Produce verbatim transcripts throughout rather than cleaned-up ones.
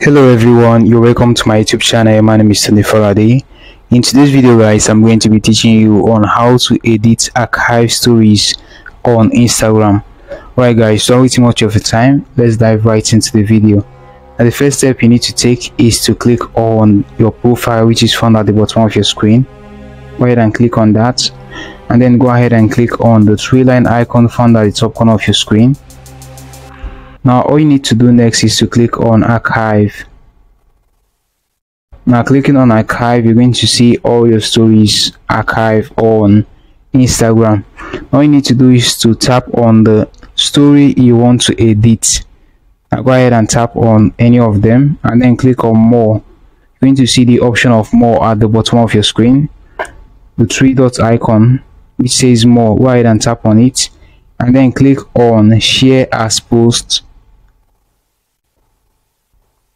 Hello everyone, you're welcome to my YouTube channel. My name is Tony Faraday. In today's video guys, I'm going to be teaching you on how to edit archive stories on Instagram. Alright guys, don't waste much of your time. Let's dive right into the video. Now the first step you need to take is to click on your profile, which is found at the bottom of your screen. Go ahead and click on that, and then go ahead and click on the three line icon found at the top corner of your screen. Now all you need to do next is to click on archive. Now clicking on archive, you're going to see all your stories archive on Instagram. All you need to do is to tap on the story you want to edit. Now go ahead and tap on any of them and then click on more. You're going to see the option of more at the bottom of your screen, the three dot icon which says more. Go ahead and tap on it and then click on share as post.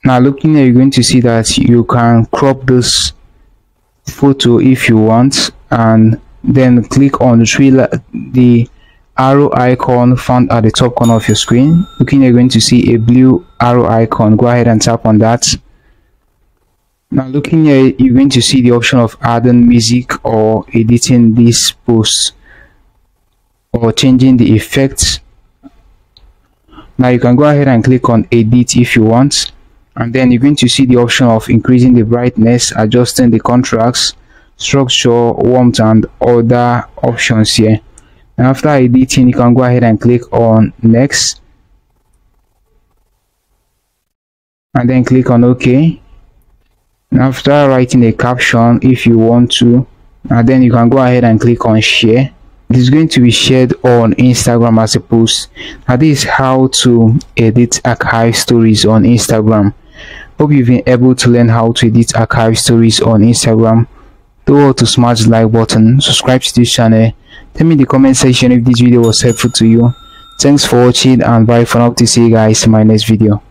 Now looking here, you're going to see that you can crop this photo if you want, and then click on the three the arrow icon found at the top corner of your screen. Looking here, you're going to see a blue arrow icon. Go ahead and tap on that. Now looking here, you're going to see the option of adding music or editing this post or changing the effects. Now you can go ahead and click on edit if you want, and then you're going to see the option of increasing the brightness, adjusting the contrast, structure, warmth and other options here. And after editing, you can go ahead and click on next and then click on OK. And after writing a caption if you want to, and then you can go ahead and click on share. It is going to be shared on Instagram as a post. Now this is how to edit archive stories on Instagram. Hope you've been able to learn how to edit archive stories on Instagram. Do all to smash the like button, subscribe to this channel. Tell me in the comment section if this video was helpful to you. Thanks for watching and bye for now. To see you guys in my next video.